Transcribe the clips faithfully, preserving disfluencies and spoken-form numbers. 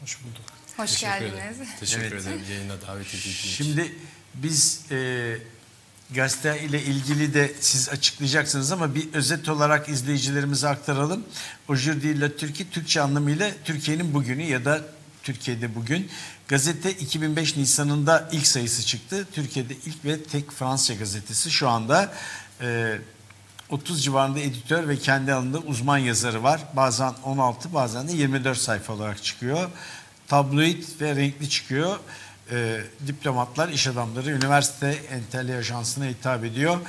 Hoş bulduk. Hoş Teşekkür geldiniz. Ederim. Teşekkür evet. ederim yayına davet edildiğiniz için. Şimdi biz e, gazete ile ilgili de siz açıklayacaksınız ama bir özet olarak izleyicilerimize aktaralım. Aujourd'hui la Turquie, Türkçe anlamıyla Türkiye'nin bugünü ya da Türkiye'de bugün. Gazete iki bin beş Nisan'ında ilk sayısı çıktı. Türkiye'de ilk ve tek Fransızca gazetesi. Şu anda e, otuz civarında editör ve kendi alanında uzman yazarı var. Bazen on altı, bazen de yirmi dört sayfa olarak çıkıyor. Tabloid ve renkli çıkıyor. E, diplomatlar, iş adamları, üniversite entelli ajansına hitap ediyor.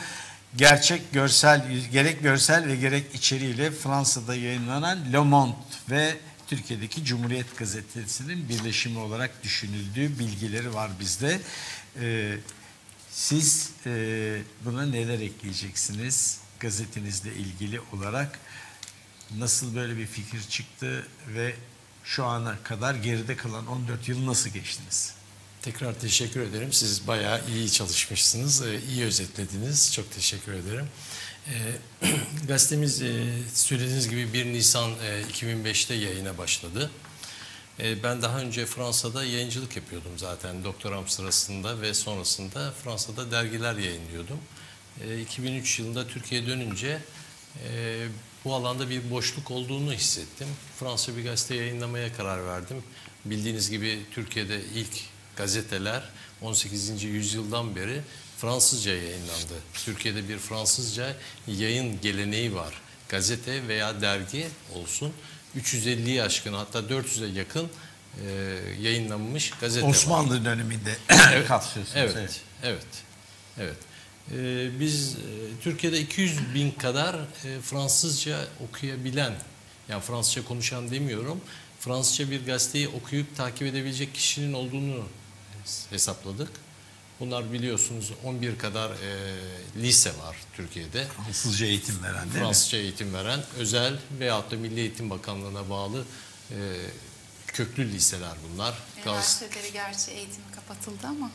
Gerçek görsel, gerek görsel ve gerek içeriğiyle Fransa'da yayınlanan Le Monde ve Türkiye'deki Cumhuriyet Gazetesi'nin birleşimi olarak düşünüldüğü bilgileri var bizde. E, siz e, buna neler ekleyeceksiniz? Gazetenizle ilgili olarak nasıl böyle bir fikir çıktı ve şu ana kadar geride kalan on dört yılı nasıl geçtiniz? Tekrar teşekkür ederim. Siz bayağı iyi çalışmışsınız, iyi özetlediniz. Çok teşekkür ederim. Gazetemiz söylediğiniz gibi bir Nisan iki bin beş'te yayına başladı. Ben daha önce Fransa'da yayıncılık yapıyordum zaten doktoram sırasında ve sonrasında Fransa'da dergiler yayınlıyordum. iki bin üç yılında Türkiye'ye dönünce e, bu alanda bir boşluk olduğunu hissettim. Fransa bir gazete yayınlamaya karar verdim. Bildiğiniz gibi Türkiye'de ilk gazeteler on sekizinci yüzyıldan beri Fransızca yayınlandı. Türkiye'de bir Fransızca yayın geleneği var. Gazete veya dergi olsun üç yüz elliyi aşkın hatta dört yüze yakın e, yayınlanmış gazete Osmanlı var. Döneminde evet, kapsıyorsunuz. Evet, evet, evet. evet. Biz Türkiye'de iki yüz bin kadar Fransızca okuyabilen, yani Fransızca konuşan demiyorum, Fransızca bir gazeteyi okuyup takip edebilecek kişinin olduğunu hesapladık. Bunlar biliyorsunuz on bir kadar lise var Türkiye'de. Fransızca eğitim veren değil mi? Fransızca eğitim veren, özel veyahut da Milli Eğitim Bakanlığı'na bağlı köklü liseler bunlar. Üniversiteleri gerçi eğitimi kapatıldı ama.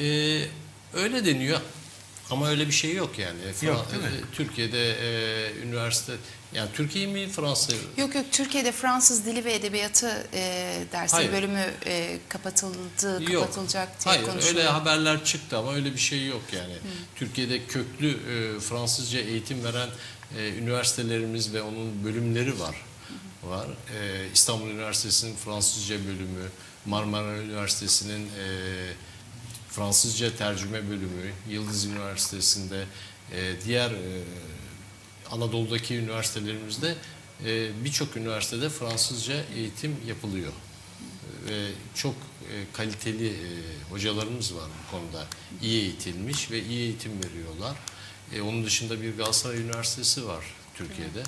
Ee, öyle deniyor. Ama öyle bir şey yok yani. Yok, Türkiye'de e, üniversite, yani Türkiye mi Fransa? Yok yok, Türkiye'de Fransız dili ve edebiyatı e, dersi bölümü e, kapatıldı, yok. kapatılacak diye konuşuluyor. Hayır, öyle haberler çıktı ama öyle bir şey yok yani. Hı. Türkiye'de köklü e, Fransızca eğitim veren e, üniversitelerimiz ve onun bölümleri var. Hı. var. E, İstanbul Üniversitesi'nin Fransızca bölümü, Marmara Üniversitesi'nin E, Fransızca tercüme bölümü, Yıldız Üniversitesi'nde, e, diğer e, Anadolu'daki üniversitelerimizde e, birçok üniversitede Fransızca eğitim yapılıyor. Ve çok e, kaliteli e, hocalarımız var bu konuda. İyi eğitilmiş ve iyi eğitim veriyorlar. E, onun dışında bir Galatasaray Üniversitesi var Türkiye'de.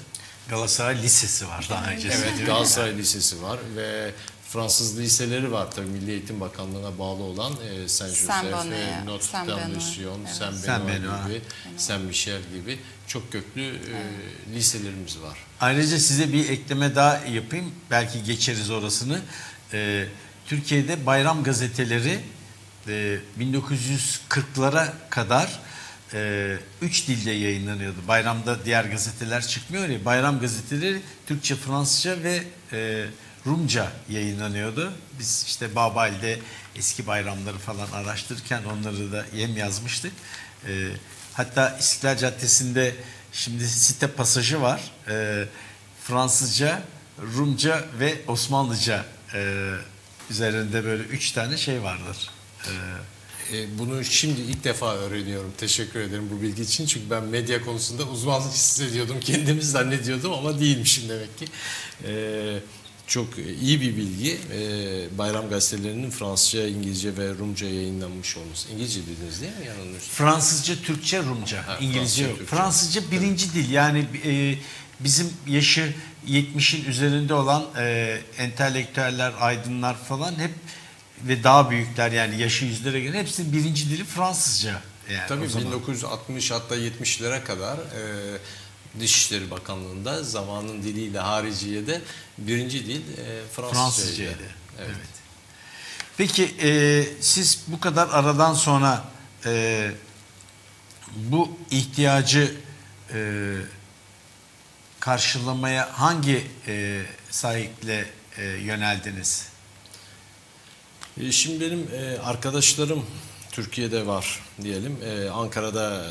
Galatasaray Lisesi var daha önce. Evet, Galatasaray Lisesi var ve Fransız liseleri var tabii Milli Eğitim Bakanlığı'na bağlı olan e, Saint-Joseph, Notre-Dame de Sion, Saint-Benoît gibi, Saint-Michel gibi çok köklü e, evet. liselerimiz var. Ayrıca size bir ekleme daha yapayım. Belki geçeriz orasını. E, Türkiye'de bayram gazeteleri e, bin dokuz yüz kırklara kadar e, üç dilde yayınlanıyordu. Bayramda diğer gazeteler çıkmıyor ya. Bayram gazeteleri Türkçe, Fransızca ve E, Rumca yayınlanıyordu. Biz işte Babail'de eski bayramları falan araştırırken onları da yem yazmıştık. E, hatta İstiklal Caddesi'nde şimdi site pasajı var. E, Fransızca, Rumca ve Osmanlıca e, üzerinde böyle üç tane şey vardır. E, e, bunu şimdi ilk defa öğreniyorum. Teşekkür ederim bu bilgi için. Çünkü ben medya konusunda uzmanlık hissediyordum. Kendimi zannediyordum ama değilmişim demek ki. Evet. Çok iyi bir bilgi. Ee, bayram gazetelerinin Fransızca, İngilizce ve Rumca yayınlanmış olması. İngilizce dediniz değil mi? Yani Fransızca, Türkçe, Rumca. Ha, İngilizce yok. Türkçe. Fransızca birinci evet. dil. Yani e, bizim yaşı yetmişin üzerinde olan e, entelektüeller, aydınlar falan hep ve daha büyükler yani yaşı yüzlere göre hepsinin birinci dili Fransızca. Yani tabii bin dokuz yüz altmış hatta yetmişlere kadar E, Dışişleri Bakanlığı'nda zamanın diliyle hariciyede birinci dil e, Fransızcaydı. Evet. evet. Peki e, siz bu kadar aradan sonra e, bu ihtiyacı e, karşılamaya hangi e, sahiple e, yöneldiniz? Şimdi benim arkadaşlarım Türkiye'de var diyelim. Ankara'da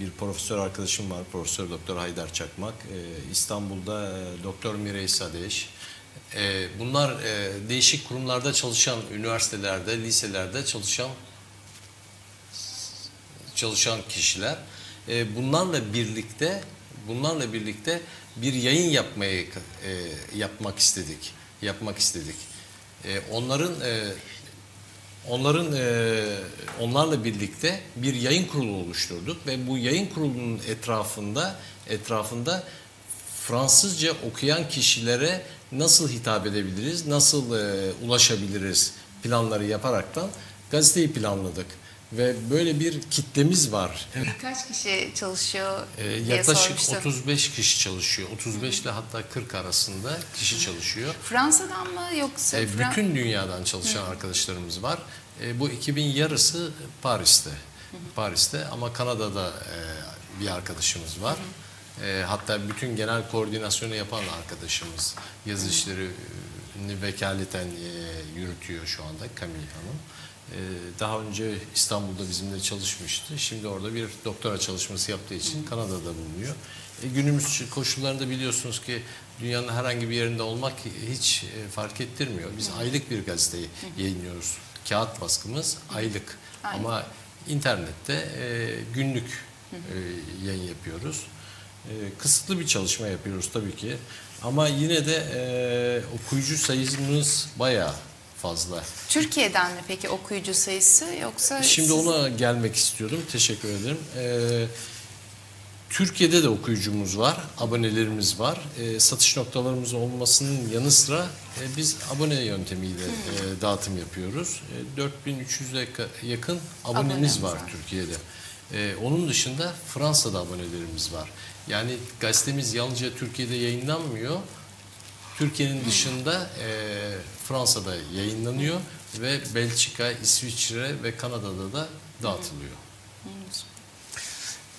bir profesör arkadaşım var, Profesör Doktor Haydar Çakmak. İstanbul'da Doktor Mireysa Deş. Bunlar değişik kurumlarda çalışan, üniversitelerde, liselerde çalışan çalışan kişiler. Bunlarla birlikte, bunlarla birlikte bir yayın yapmayı yapmak istedik, yapmak istedik. Onların, onların, onlarla birlikte bir yayın kurulu oluşturduk ve bu yayın kurulunun etrafında, etrafında Fransızca okuyan kişilere nasıl hitap edebiliriz, nasıl ulaşabiliriz planları yaparaktan gazeteyi planladık. Ve böyle bir kitlemiz var. Kaç kişi çalışıyor diye sormuştum. Yaklaşık otuz beş kişi çalışıyor. otuz beş ile hatta kırk arasında kişi çalışıyor. Fransa'dan mı yoksa? E, bütün dünyadan çalışan Hı. arkadaşlarımız var. E, bu ekibin yarısı Paris'te. Hı. Paris'te ama Kanada'da e, bir arkadaşımız var. E, hatta bütün genel koordinasyonu yapan arkadaşımız. Yazı işlerini vekaleten e, yürütüyor şu anda Camille Hanım. Daha önce İstanbul'da bizimle çalışmıştı. Şimdi orada bir doktora çalışması yaptığı için Kanada'da bulunuyor. E günümüz koşullarında biliyorsunuz ki dünyanın herhangi bir yerinde olmak hiç fark ettirmiyor. Biz aylık bir gazeteyi yayınlıyoruz. Kağıt baskımız aylık. Ama internette günlük yayın yapıyoruz. Kısıtlı bir çalışma yapıyoruz tabii ki. Ama yine de okuyucu sayımız bayağı fazla. Türkiye'den mi peki okuyucu sayısı yoksa? Şimdi siz... ona gelmek istiyordum. Teşekkür ederim. Ee, Türkiye'de de okuyucumuz var, abonelerimiz var. Ee, satış noktalarımız olmasının yanı sıra e, biz abone yöntemiyle e, dağıtım yapıyoruz. E, dört bin üç yüze yakın abonemiz, abonemiz var, var Türkiye'de. E, onun dışında Fransa'da abonelerimiz var. Yani gazetemiz yalnızca Türkiye'de yayınlanmıyor. Türkiye'nin dışında e, Fransa'da yayınlanıyor ve Belçika, İsviçre ve Kanada'da da dağıtılıyor.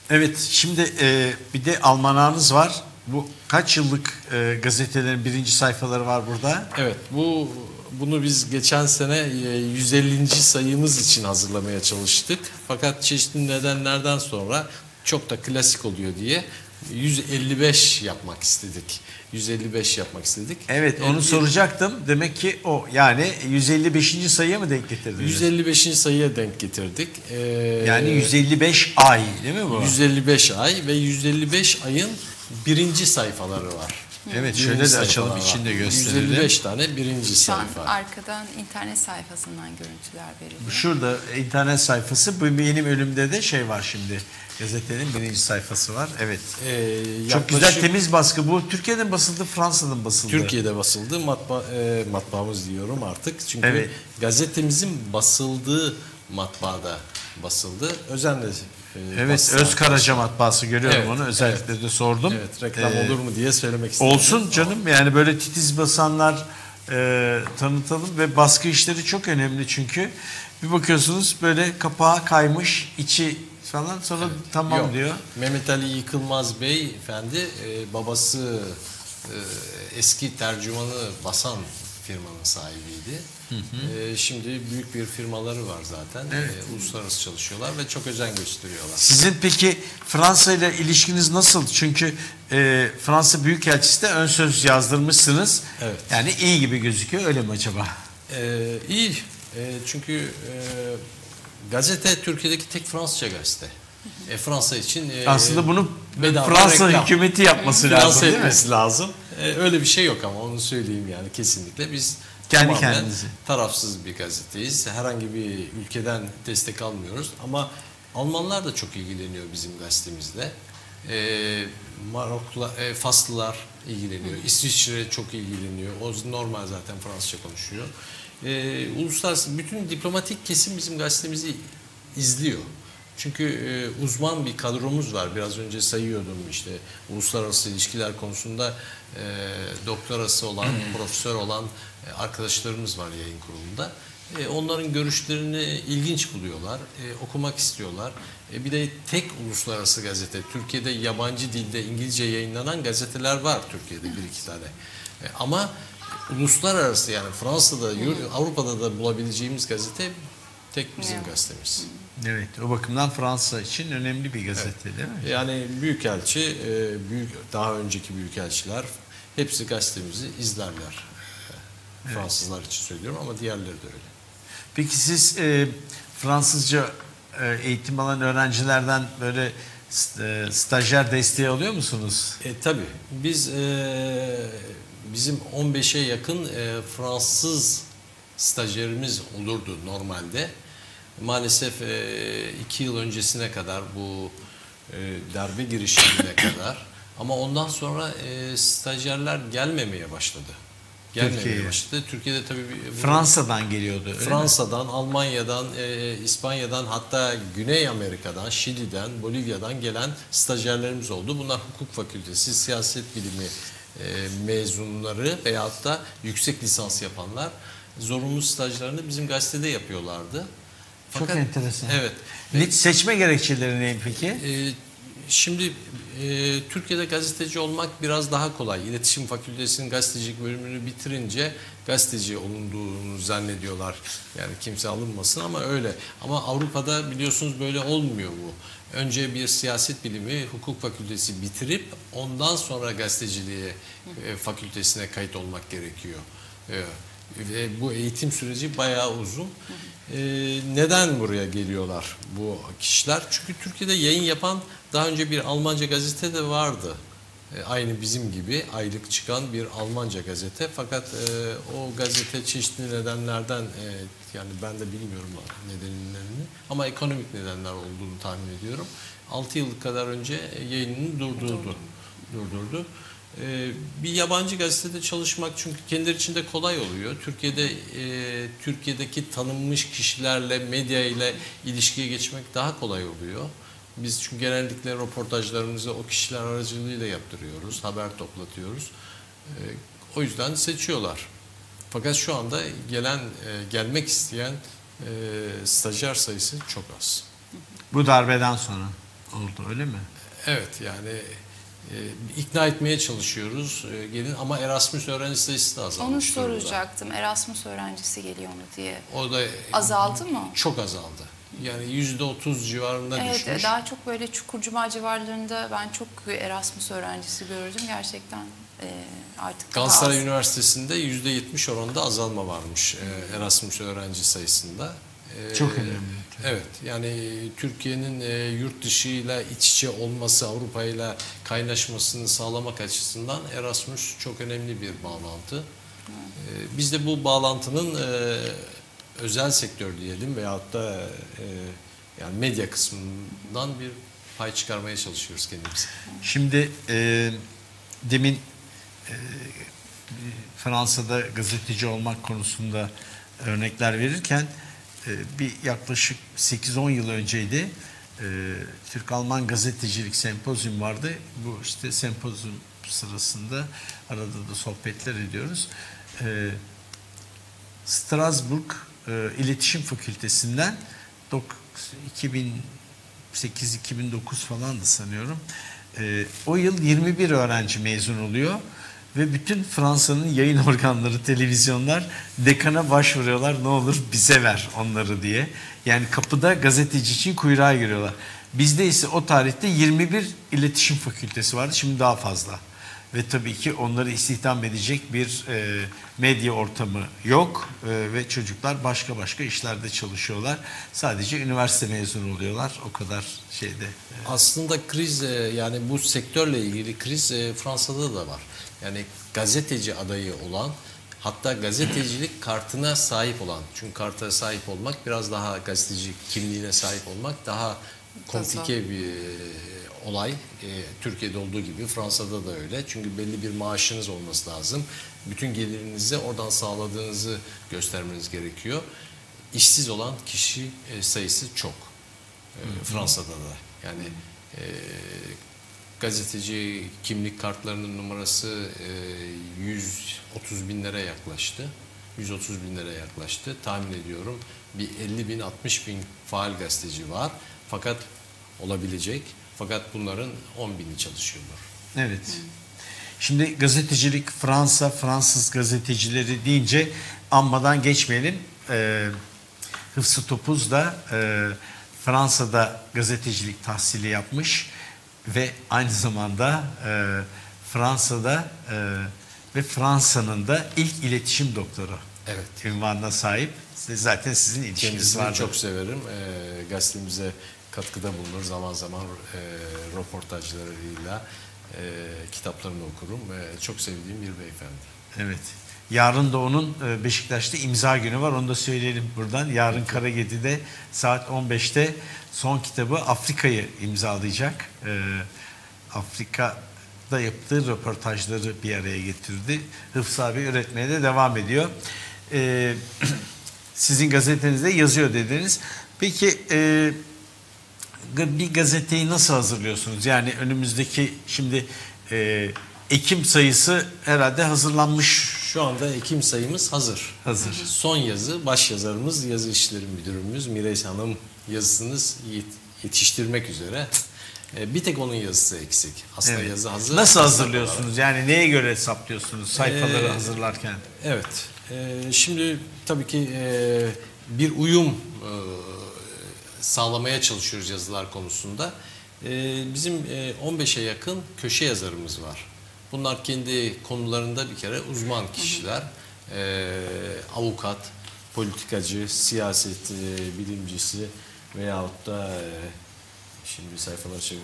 Evet, şimdi e, bir de almanağınız var. Bu kaç yıllık e, gazetelerin birinci sayfaları var burada. Evet, bu bunu biz geçen sene e, yüz ellinci sayımız için hazırlamaya çalıştık. Fakat çeşitli nedenlerden sonra çok da klasik oluyor diye yüz elli beş yapmak istedik. yüz elli beş yapmak istedik. Evet, onu soracaktım. Demek ki o yani yüz elli beşinci sayıya mı denk getirdiniz? yüz elli beşinci sayıya denk getirdik. Ee, yani yüz elli beş ay değil mi bu? yüz elli beş ay ve yüz elli beş ayın birinci sayfaları var. Evet, birinci şöyle de açalım, içinde gösterelim. yüz elli beş tane birinci sayfa. Arkadan internet sayfasından görüntüler veriliyor. Şurada internet sayfası. Benim önümde de şey var şimdi. Gazetenin birinci sayfası var. Evet. Ee, yaklaşık, çok güzel temiz baskı bu. Türkiye'den basıldı, Fransa'dan basıldı. Türkiye'de basıldı. Matba, e, matbaamız diyorum artık. Çünkü evet, gazetemizin basıldığı matbaada basıldı. Özenle evet, Öz Karaca matbaası görüyorum, evet, onu özellikle evet, de sordum. Evet, reklam ee, olur mu diye söylemek istedim. Olsun canım, tamam. Yani böyle titiz basanlar e, tanıtalım ve baskı işleri çok önemli çünkü bir bakıyorsunuz böyle kapağı kaymış, içi falan sonra evet, tamam yok diyor. Mehmet Ali Yıkılmaz Bey efendi e, babası e, eski tercümanı basan firmanın sahibiydi. Hı hı. E, şimdi büyük bir firmaları var zaten. Evet. E, uluslararası çalışıyorlar ve çok özen gösteriyorlar. Sizin peki Fransa ile ilişkiniz nasıl? Çünkü e, Fransa Büyükelçisi de ön söz yazdırmışsınız. Evet. Yani iyi gibi gözüküyor. Öyle mi acaba? E, iyi. E, çünkü e, gazete Türkiye'deki tek Fransızca gazete. E, Fransa için e, aslında bunu Fransa reklam hükümeti yapması Fransa lazım, değil mi? Lazım. E, öyle bir şey yok ama onu söyleyeyim yani kesinlikle. Biz kendi kendimizi tarafsız bir gazeteyiz. Herhangi bir ülkeden destek almıyoruz. Ama Almanlar da çok ilgileniyor bizim gazetemizle. E, Marokla, e, Faslılar ilgileniyor. İsviçre çok ilgileniyor. O normal zaten Fransızca konuşuyor. E, uluslararası bütün diplomatik kesim bizim gazetemizi izliyor. Çünkü e, uzman bir kadromuz var. Biraz önce sayıyordum işte uluslararası ilişkiler konusunda e, doktorası olan, profesör olan e, arkadaşlarımız var yayın kurulunda. E, onların görüşlerini ilginç buluyorlar, e, okumak istiyorlar. E, bir de tek uluslararası gazete, Türkiye'de yabancı dilde İngilizce yayınlanan gazeteler var Türkiye'de bir iki tane. E, ama uluslararası, yani Fransa'da, Avrupa'da da bulabileceğimiz gazete tek bizim gazetemiz. Evet, o bakımdan Fransa için önemli bir gazete, evet, değil mi? Yani büyükelçi, büyük, daha önceki büyükelçiler hepsi gazetemizi izlerler. Evet. Fransızlar için söylüyorum ama diğerleri de öyle. Peki siz e, Fransızca e, eğitim alan öğrencilerden böyle e, stajyer desteği alıyor musunuz? E, tabii. Biz, e, bizim on beşe yakın e, Fransız stajyerimiz olurdu normalde. Maalesef e, iki yıl öncesine kadar, bu e, darbe girişimine kadar, ama ondan sonra e, stajyerler gelmemeye başladı. Gelmemeye Türkiye. başladı. Türkiye'de tabii... Fransa'dan geliyordu. Fransa'dan, mi? Almanya'dan, e, İspanya'dan, hatta Güney Amerika'dan, Şili'den, Bolivya'dan gelen stajyerlerimiz oldu. Bunlar hukuk fakültesi, siyaset bilimi e, mezunları veyahut da yüksek lisans yapanlar zorunlu stajlarını bizim gazetede yapıyorlardı. Fakat, çok enteresan. Evet. E, seçme gerekçeleri ne peki? E, şimdi e, Türkiye'de gazeteci olmak biraz daha kolay. İletişim Fakültesi'nin gazetecilik bölümünü bitirince gazeteci olunduğunu zannediyorlar. Yani kimse alınmasın ama öyle. Ama Avrupa'da biliyorsunuz böyle olmuyor bu. Önce bir siyaset bilimi, hukuk fakültesi bitirip ondan sonra gazeteciliğe e, fakültesine kayıt olmak gerekiyor. Evet. Ve bu eğitim süreci bayağı uzun. Ee, neden buraya geliyorlar bu kişiler? Çünkü Türkiye'de yayın yapan daha önce bir Almanca gazete de vardı. Ee, aynı bizim gibi aylık çıkan bir Almanca gazete. Fakat e, o gazete çeşitli nedenlerden, e, yani ben de bilmiyorum nedenlerini ama ekonomik nedenler olduğunu tahmin ediyorum. altı yıl kadar önce yayınını durdurdu. durdurdu. Ee, bir yabancı gazetede çalışmak çünkü kendileri için de kolay oluyor. Türkiye'de e, Türkiye'deki tanınmış kişilerle, medya ile ilişkiye geçmek daha kolay oluyor. Biz çünkü genellikle röportajlarımızı o kişiler aracılığıyla yaptırıyoruz, haber toplatıyoruz. E, o yüzden seçiyorlar. Fakat şu anda gelen, e, gelmek isteyen e, stajyer sayısı çok az. Bu darbeden sonra oldu, öyle mi? Evet, yani... E, ikna etmeye çalışıyoruz, e, gelin, ama Erasmus öğrenci sayısı da azalmış. Onu soracaktım. Durumda. Erasmus öğrencisi geliyor mu diye. O da azaldı mı? Çok azaldı. Yani yüzde otuz civarında, evet, düşmüş. Evet, daha çok böyle Çukurcuma civarlarında ben çok Erasmus öğrencisi gördüm gerçekten. E, artık Galatasaray Üniversitesi'nde yüzde yetmiş oranında azalma varmış e, Erasmus öğrenci sayısında. Çok önemli. Evet, yani Türkiye'nin yurt dışıyla iç içe olması, Avrupa'yla kaynaşmasını sağlamak açısından Erasmus çok önemli bir bağlantı. Biz de bu bağlantının özel sektör diyelim veyahut da yani medya kısmından bir pay çıkarmaya çalışıyoruz kendimiz. Şimdi e, demin e, Fransa'da gazeteci olmak konusunda örnekler verirken bir yaklaşık sekiz on yıl önceydi, e, Türk-Alman gazetecilik sempozyum vardı. Bu işte sempozyum sırasında arada da sohbetler ediyoruz. E, Strasbourg e, İletişim Fakültesinden iki bin sekiz iki bin dokuz falandı sanıyorum. E, o yıl yirmi bir öğrenci mezun oluyor. Ve bütün Fransa'nın yayın organları, televizyonlar dekana başvuruyorlar. Ne olur bize ver onları diye. Yani kapıda gazeteci için kuyruğa giriyorlar. Bizde ise o tarihte yirmi bir iletişim fakültesi vardı. Şimdi daha fazla. Ve tabii ki onları istihdam edecek bir e, medya ortamı yok. E, ve çocuklar başka başka işlerde çalışıyorlar. Sadece üniversite mezunu oluyorlar. O kadar şeyde. E. Aslında kriz, e, yani bu sektörle ilgili kriz e, Fransa'da da var. Yani gazeteci adayı olan, hatta gazetecilik kartına sahip olan, çünkü karta sahip olmak biraz daha, gazeteci kimliğine sahip olmak daha komplike bir olay. Türkiye'de olduğu gibi Fransa'da da öyle. Çünkü belli bir maaşınız olması lazım. Bütün gelirinizi oradan sağladığınızı göstermeniz gerekiyor. İşsiz olan kişi sayısı çok. Fransa'da da. Yani gazeteci kimlik kartlarının numarası yüz otuz binlere yaklaştı. yüz otuz binlere yaklaştı. Tahmin ediyorum bir elli bin altmış bin faal gazeteci var. Fakat olabilecek. Fakat bunların on bini çalışıyorlar. Evet. Şimdi gazetecilik, Fransa, Fransız gazetecileri deyince anmadan geçmeyelim. E, Hıfzı Topuz da e, Fransa'da gazetecilik tahsili yapmış ve aynı zamanda e, Fransa'da e, ve Fransa'nın da ilk iletişim doktoru, evet, ünvanına sahip. Zaten sizin ilişkiniz Kendisini vardı. Çok severim. E, gazetemize katkıda bulunur. Zaman zaman e, röportajlarıyla e, kitaplarını okurum. E, çok sevdiğim bir beyefendi. Evet. Yarın da onun Beşiktaş'ta imza günü var. Onu da söyleyelim buradan. Yarın Karagedi'de saat on beşte son kitabı Afrika'yı imzalayacak. E, Afrika'da yaptığı röportajları bir araya getirdi. Hıfzı abi üretmeye de devam ediyor. E, sizin gazetenizde yazıyor dediniz. Peki e, bir gazeteyi nasıl hazırlıyorsunuz? Yani önümüzdeki şimdi e, Ekim sayısı herhalde hazırlanmış. Şu anda Ekim sayımız hazır. Hazır. Son yazı, baş yazarımız, yazı işleri müdürümüz Mireysa Hanım yazısınız yetiştirmek üzere. Bir tek onun yazısı eksik. Aslında evet, yazı hazır. Nasıl hazırlıyorsunuz? Yani neye göre hesaplıyorsunuz sayfaları ee, hazırlarken? Evet. Ee, şimdi tabii ki e, bir uyum e, sağlamaya çalışıyoruz yazılar konusunda. E, bizim e, on beşe yakın köşe yazarımız var. Bunlar kendi konularında bir kere uzman kişiler, e, avukat, politikacı, siyaset e, bilimcisi veyahut da e, şimdi sayfalar şey,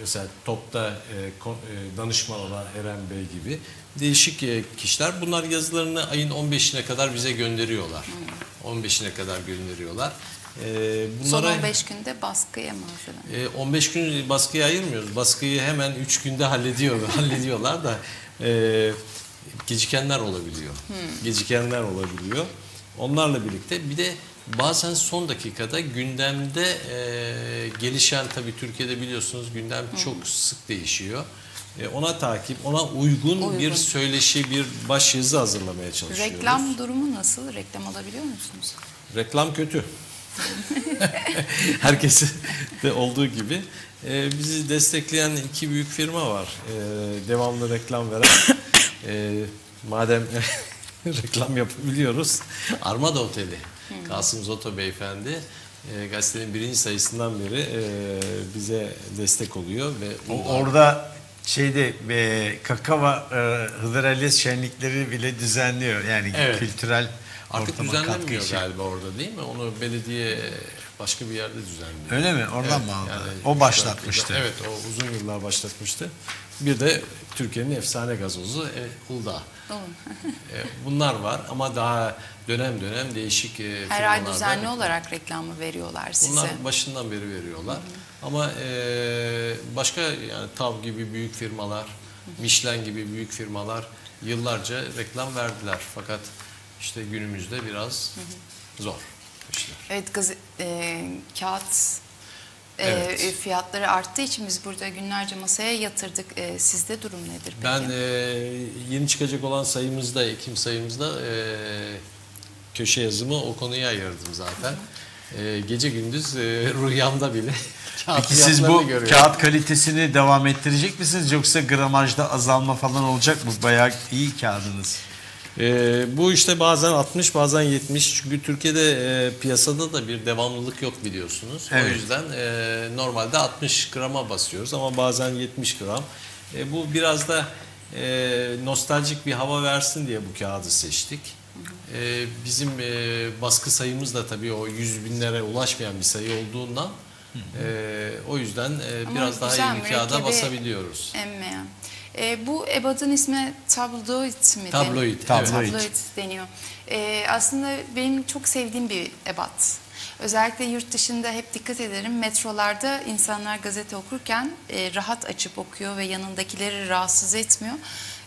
mesela topta e, kon, e, danışman olan Eren Bey gibi değişik e, kişiler. Bunlar yazılarını ayın on beşine kadar bize gönderiyorlar. on beşine kadar gönderiyorlar. Ee, bunlara, son on beş günde baskıya mı hazırlanıyor? E, on beş gün baskıya ayırmıyoruz. Baskıyı hemen üç günde hallediyorlar, hallediyorlar da e, gecikenler olabiliyor. Hmm. Gecikenler olabiliyor. Onlarla birlikte bir de bazen son dakikada gündemde e, gelişen, tabii Türkiye'de biliyorsunuz gündem hmm. çok sık değişiyor. E, ona takip, ona uygun, uygun bir söyleşi, bir başyazı hazırlamaya çalışıyoruz. Reklam durumu nasıl? Reklam alabiliyor musunuz? Reklam kötü. Herkesin de olduğu gibi ee, bizi destekleyen iki büyük firma var, ee, devamlı reklam veren. ee, madem reklam yapabiliyoruz, Armada Oteli, Kasım Zoto beyefendi e, gazetenin birinci sayısından beri e, bize destek oluyor ve Uldağ... orada şeyde e, Kakava e, Hıdraliz şenlikleri bile düzenliyor yani, evet, kültürel. Artık düzenlenmiyor galiba orada, değil mi? Onu belediye başka bir yerde düzenliyor. Öyle mi? Oradan evet, mı aldı? Yani o başlatmıştı. Evet, o uzun yıllar başlatmıştı. Bir de Türkiye'nin efsane gazozu e, Uldağ. e, bunlar var ama daha dönem dönem değişik e, her ay düzenli reklam olarak reklamı veriyorlar size. Bunlar başından beri veriyorlar. Hı -hı. Ama e, başka yani Tav gibi büyük firmalar, Michelin gibi büyük firmalar yıllarca reklam verdiler. Fakat İşte günümüzde biraz hı hı. zor işler. Evet, gaz e, kağıt e, evet. fiyatları arttığı için biz burada günlerce masaya yatırdık. E, sizde durum nedir peki? Ben e, yeni çıkacak olan sayımızda, Ekim sayımızda e, köşe yazımı o konuya ayırdım zaten. Hı hı. E, gece gündüz e, rüyamda bile kağıt Peki siz bu görüyorum. Kağıt kalitesini devam ettirecek misiniz? Yoksa gramajda azalma falan olacak mı? Bayağı iyi kağıdınız. Ee, bu işte bazen altmış bazen yetmiş, çünkü Türkiye'de e, piyasada da bir devamlılık yok biliyorsunuz. Evet. O yüzden e, normalde altmış grama basıyoruz ama bazen yetmiş gram. E, bu biraz da e, nostaljik bir hava versin diye bu kağıdı seçtik. E, bizim e, baskı sayımız da tabii o yüz binlere ulaşmayan bir sayı olduğundan e, o yüzden e, biraz daha iyi bir kağıda basabiliyoruz. Emmeyen. E, bu ebadın ismi tabloid mi? Tabloid. Tabloid deniyor. E, aslında benim çok sevdiğim bir ebat. Özellikle yurt dışında hep dikkat ederim. Metrolarda insanlar gazete okurken e, rahat açıp okuyor ve yanındakileri rahatsız etmiyor.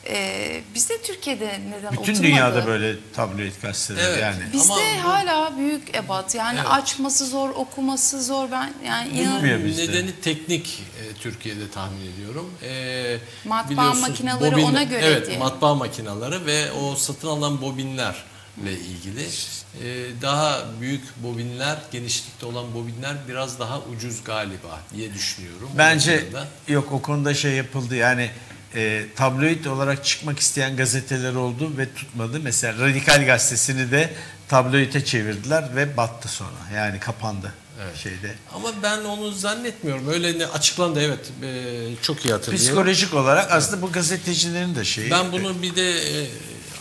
Ee, bizde Türkiye'de neden Bütün oturmadı? Dünyada böyle tabloid gazeteler evet, yani. Bizde ama hala büyük ebat yani evet. açması zor, okuması zor. Ben yani inanılmıyor bizde. Nedeni teknik e, Türkiye'de tahmin ediyorum. E, matbaa makineleri bobin, ona göre evet, diye. Matbaa makineleri ve o satın alınan bobinlerle ilgili. E, daha büyük bobinler, genişlikte olan bobinler biraz daha ucuz galiba diye düşünüyorum. Bence yok, o konuda şey yapıldı yani. e, tabloid olarak çıkmak isteyen gazeteler oldu ve tutmadı. Mesela Radikal Gazetesi'ni de tabloide çevirdiler ve battı sonra. Yani kapandı. Evet. Şeyde. Ama ben onu zannetmiyorum. Öyle açıklandı, evet. E, çok iyi hatırlıyorum. Psikolojik olarak evet. Aslında bu gazetecilerin de şeyi. Ben bunu evet. bir de e,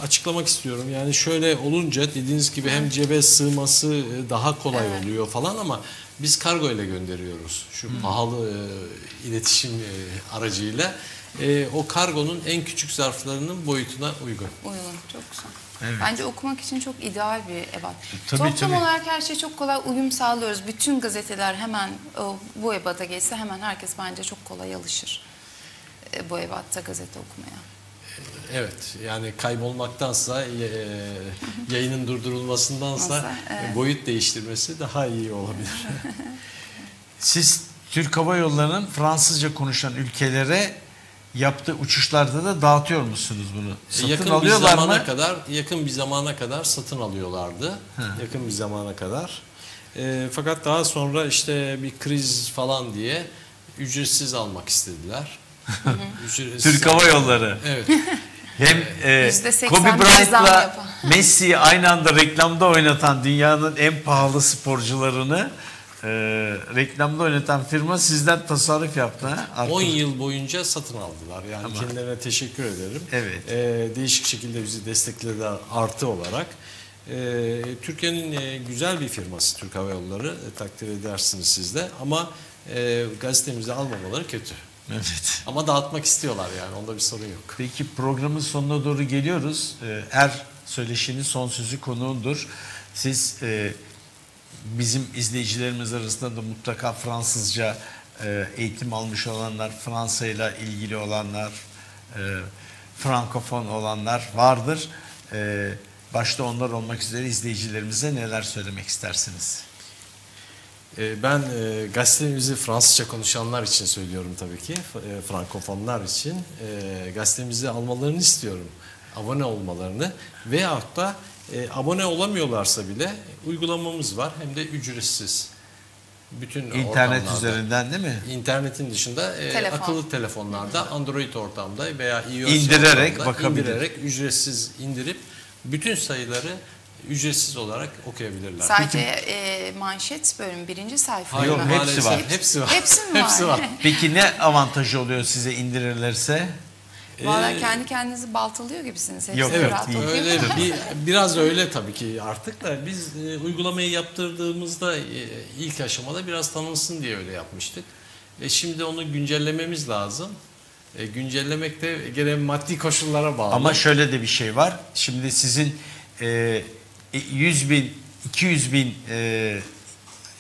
açıklamak istiyorum. Yani şöyle olunca dediğiniz gibi hem cebe sığması daha kolay evet. oluyor falan ama biz kargo ile gönderiyoruz. Şu hmm. pahalı e, iletişim e, aracıyla. E, o kargonun en küçük zarflarının boyutuna uygun. Uygun. Çok güzel. Evet. Bence okumak için çok ideal bir ebat. Tabii, Toplum tabii. olarak her şey çok kolay uyum sağlıyoruz. Bütün gazeteler hemen o, bu ebata geçse hemen herkes bence çok kolay alışır e, bu ebatta gazete okumaya. Evet, yani kaybolmaktansa, e, yayının durdurulmasındansa Olsa, evet. boyut değiştirmesi daha iyi olabilir. Siz Türk Hava Yolları'nın Fransızca konuşan ülkelere yaptığı uçuşlarda da dağıtıyor musunuz bunu? Satın yakın alıyorlar bir zamana mı? kadar, yakın bir zamana kadar satın alıyorlardı. He. Yakın bir zamana kadar. E, fakat daha sonra işte bir kriz falan diye ücretsiz almak istediler. ücretsiz Türk Hava Yolları. Evet. Hem e, Kobe Bryant'la Messi'yi aynı anda reklamda oynatan dünyanın en pahalı sporcularını e, reklamda oynatan firma sizden tasarruf yaptı. on yıl boyunca satın aldılar. Yani tamam. kendilerine teşekkür ederim. Evet. E, değişik şekilde bizi destekledi artı olarak. E, Türkiye'nin e, güzel bir firması Türk Hava Yolları. E, takdir edersiniz siz de. Ama e, gazetemizi almamaları kötü. Evet. Ama dağıtmak istiyorlar yani. Onda bir sorun yok. Peki programın sonuna doğru geliyoruz. Er Söyleşi'nin son sözü konuğundur. Siz e, bizim izleyicilerimiz arasında da mutlaka Fransızca e, eğitim almış olanlar, Fransa'yla ilgili olanlar, e, Frankofon olanlar vardır. E, başta onlar olmak üzere izleyicilerimize neler söylemek istersiniz? Ben e, gazetemizi Fransızca konuşanlar için söylüyorum tabii ki, e, Frankofonlar için e, gazetemizi almalarını istiyorum, abone olmalarını veyahut da e, abone olamıyorlarsa bile uygulamamız var hem de ücretsiz. Bütün İnternet üzerinden değil mi? İnternetin dışında e, Telefon. akıllı telefonlarda, Hı-hı. Android ortamda veya iOS indirerek bakabilir. indirerek ücretsiz indirip bütün sayıları ücretsiz olarak okuyabilirler. Sadece e, manşet bölüm birinci sayfa. Yok, hepsi var. Hepsi, hepsi var. Hepsi mi var? Hepsi var. Peki ne avantajı oluyor size indirirlerse? Valla ee, kendi kendinizi baltalıyor gibisiniz. Hepsi yok evet. Öyle, bir, biraz öyle tabii ki artık da biz e, uygulamayı yaptırdığımızda e, ilk aşamada biraz tanınsın diye öyle yapmıştık. E, şimdi onu güncellememiz lazım. E, güncellemek de gene maddi koşullara bağlı. Ama şöyle de bir şey var. Şimdi sizin e, yüz bin, iki yüz bin e,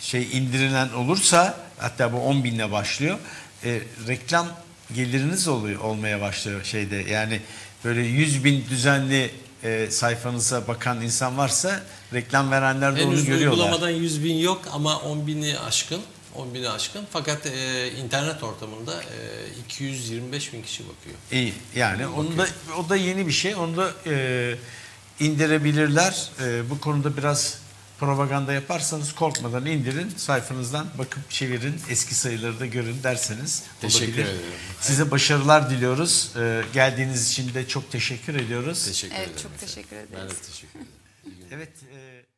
şey indirilen olursa, hatta bu on binle başlıyor, e, reklam geliriniz oluyor, olmaya başlıyor şeyde. Yani böyle yüz bin düzenli e, sayfanıza bakan insan varsa reklam verenler de onu görüyorlar. Uygulamadan yüz bin yok ama on bini aşkın. on bini aşkın. Fakat e, internet ortamında e, iki yüz yirmi beş bin kişi bakıyor. İyi. Yani onu da, o da yeni bir şey. Onu da e, indirebilirler. Ee, bu konuda biraz propaganda yaparsanız korkmadan indirin. Sayfanızdan bakıp çevirin. Eski sayıları da görün derseniz. Teşekkür olabilir. ederim. Size başarılar diliyoruz. Ee, geldiğiniz için de çok teşekkür ediyoruz. Teşekkür evet, ederim. Çok teşekkür ederiz. Ben de teşekkür ederim. Evet. E